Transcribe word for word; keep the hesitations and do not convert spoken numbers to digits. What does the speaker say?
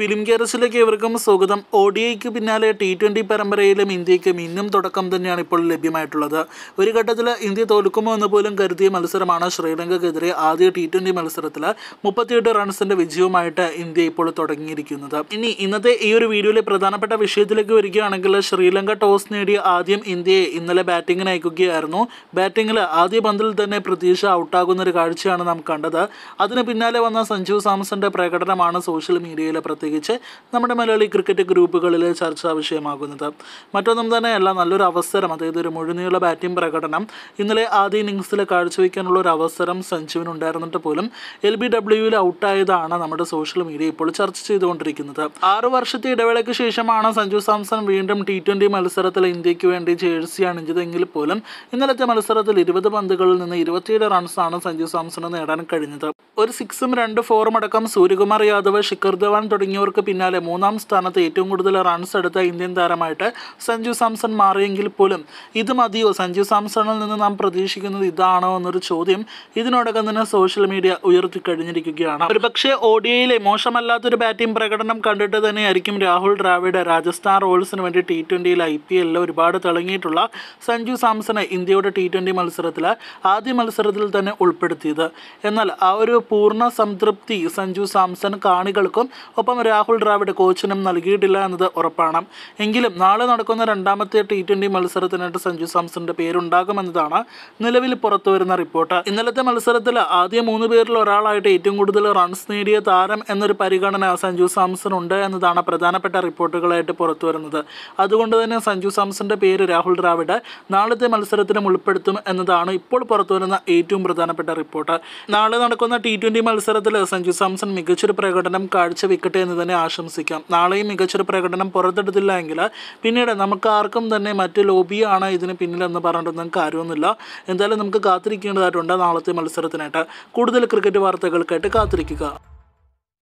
Film care സിലേക്ക് ഏവർക്കും സ്വാഗതം. ഒഡിഐക്ക് പിന്നാലെ ടി ട്വൻ്റി പരമ്പരയിലും ഇന്ത്യയ്ക്കും ഇന്നും തുടക്കം തന്നെയാണ് ഇപ്പോൾ ലഭ്യമായിട്ടുള്ളത്. ഒരു ഘട്ടത്തിൽ ഇന്ത്യ തോൽക്കുമോ എന്ന് പോലും കരുതിയ മത്സരമാണ് ശ്രീലങ്കക്കെതിരെ ആദ്യ ടി ട്വൻ്റി മത്സരത്തിൽ മുപ്പത്തിയെട്ട് റൺസിൻ്റെ വിജയവുമായിട്ട് ഇന്ത്യ ഇപ്പോൾ തുടങ്ങിയിരിക്കുന്നത്. ഇനി ഇന്നത്തെ ഈ ഒരു വീഡിയോയിലെ പ്രധാനപ്പെട്ട വിഷയത്തിലേക്ക് വരികയാണെങ്കിൽ, ശ്രീലങ്ക ടോസ് നേടിയ ആദ്യം ഇന്ത്യയെ ഇന്നലെ ബാറ്റിങ്ങിന് അയക്കുകയായിരുന്നു. ബാറ്റിങ്ങിൽ ആദ്യ പന്തിൽ തന്നെ പ്രതീക്ഷ ഔട്ടാകുന്നൊരു കാഴ്ചയാണ് നാം കണ്ടത്. അതിന് പിന്നാലെ വന്ന സഞ്ജു സാംസന്റെ പ്രകടനമാണ് സോഷ്യൽ മീഡിയയിൽ പ്രത്യേകിച്ച് നമ്മുടെ മലയാളി ക്രിക്കറ്റ് ഗ്രൂപ്പുകളിൽ ചർച്ചാ വിഷയമാകുന്നത്. മറ്റൊന്നും തന്നെയല്ല, നല്ലൊരു അവസരം, അതായത് ഒരു മുഴുനീള ബാറ്റിംഗ് പ്രകടനം ഇന്നലെ ആദ്യ ഇന്നിങ്സിൽ കാഴ്ചവെക്കാനുള്ള ഒരു അവസരം സഞ്ജുവിനുണ്ടായിരുന്നിട്ട് പോലും എൽ ബി ഡബ്ല്യുവിൽ ഔട്ടായതാണ് നമ്മുടെ സോഷ്യൽ മീഡിയ ഇപ്പോൾ ചർച്ച ചെയ്തുകൊണ്ടിരിക്കുന്നത്. ആറു വർഷത്തെ ഇടവേളയ്ക്ക് ശേഷമാണ് സഞ്ജു സാംസൺ വീണ്ടും ടി ട്വൻ്റി മത്സരത്തിൽ ഇന്ത്യക്ക് വേണ്ടി ജേഴ്സി അണിഞ്ഞതെങ്കിൽ പോലും ഇന്നലത്തെ മത്സരത്തിൽ ഇരുപത് പന്തുകളിൽ നിന്ന് ഇരുപത്തിയേഴ് റൺസാണ് സഞ്ജു സാംസണ് നേടാൻ കഴിഞ്ഞത്. ഒരു സിക്സും രണ്ട് ഫോറും അടക്കം സൂര്യകുമാർ യാദവ്, ശിഖർ ധവാൻ തുടങ്ങിയവർക്ക് പിന്നാലെ മൂന്നാം സ്ഥാനത്ത് ഏറ്റവും കൂടുതൽ റൺസ് എടുത്ത ഇന്ത്യൻ താരമായിട്ട് സഞ്ജു സാംസൺ മാറിയെങ്കിൽ പോലും ഇത് മതിയോ, സഞ്ജു സാംസണിൽ നിന്ന് നാം പ്രതീക്ഷിക്കുന്നത് ഇതാണോ എന്നൊരു ചോദ്യം ഇതിനോടകം തന്നെ സോഷ്യൽ മീഡിയ ഉയർത്തിക്കഴിഞ്ഞിരിക്കുകയാണ്. ഒരു പക്ഷേ ഒഡിഐയിലെ മോശമല്ലാത്തൊരു ബാറ്റിംഗ് പ്രകടനം കണ്ടിട്ട് തന്നെയായിരിക്കും രാഹുൽ ദ്രാവിഡ് രാജസ്ഥാൻ റോയൽസിന് വേണ്ടി ടി ട്വൻ്റിയിൽ ഐ പി എല്ലിൽ ഒരുപാട് തിളങ്ങിയിട്ടുള്ള സഞ്ജു സാംസനെ ഇന്ത്യയുടെ ടി ട്വൻ്റി മത്സരത്തിൽ ആദ്യ മത്സരത്തിൽ തന്നെ ഉൾപ്പെടുത്തിയത്. എന്നാൽ ആ ഒരു പൂർണ്ണ സംതൃപ്തി സഞ്ജു സാംസൺ കാണികൾക്കും ഒപ്പം രാഹുൽ ദ്രാവിഡ് കോച്ചിനും നൽകിയിട്ടില്ല എന്നത് ഉറപ്പാണ്. എങ്കിലും നാളെ നടക്കുന്ന രണ്ടാമത്തെ ടി ട്വൻ്റി മത്സരത്തിനായിട്ട് സഞ്ജു സാംസന്റെ പേരുണ്ടാകുമെന്നതാണ് നിലവിൽ പുറത്തുവരുന്ന റിപ്പോർട്ട്. ഇന്നലത്തെ മത്സരത്തിൽ ആദ്യ മൂന്ന് പേരിൽ ഒരാളായിട്ട് ഏറ്റവും കൂടുതൽ റൺസ് നേടിയ താരം എന്നൊരു പരിഗണന സഞ്ജു സാംസൺ ഉണ്ട് എന്നതാണ് പ്രധാനപ്പെട്ട റിപ്പോർട്ടുകളായിട്ട് പുറത്തുവരുന്നത്. അതുകൊണ്ട് തന്നെ സഞ്ജു സാംസന്റെ പേര് രാഹുൽ ദ്രാവിഡ് നാളത്തെ മത്സരത്തിനും ഉൾപ്പെടുത്തും എന്നതാണ് ഇപ്പോൾ പുറത്തുവരുന്ന ഏറ്റവും പ്രധാനപ്പെട്ട റിപ്പോർട്ട്. നാളെ നടക്കുന്ന ടി ട്വൻ്റി മത്സരത്തിൽ സഞ്ജു സാംസൺ മികച്ചൊരു പ്രകടനം കാഴ്ചവെക്കട്ടെ എന്ന് തന്നെ ആശംസിക്കാം. നാളെയും മികച്ചൊരു പ്രകടനം പുറത്തെടുത്തില്ല എങ്കിൽ പിന്നീട് നമുക്ക് ആർക്കും തന്നെ മറ്റ് ലോബിയാണ് ഇതിന് പിന്നിലെന്ന് പറഞ്ഞിട്ടൊന്നും കാര്യമൊന്നുമില്ല. എന്തായാലും നമുക്ക് കാത്തിരിക്കേണ്ടതായിട്ടുണ്ട് നാളത്തെ മത്സരത്തിനായിട്ട്. കൂടുതൽ ക്രിക്കറ്റ് വാർത്തകൾക്കായിട്ട് കാത്തിരിക്കുക.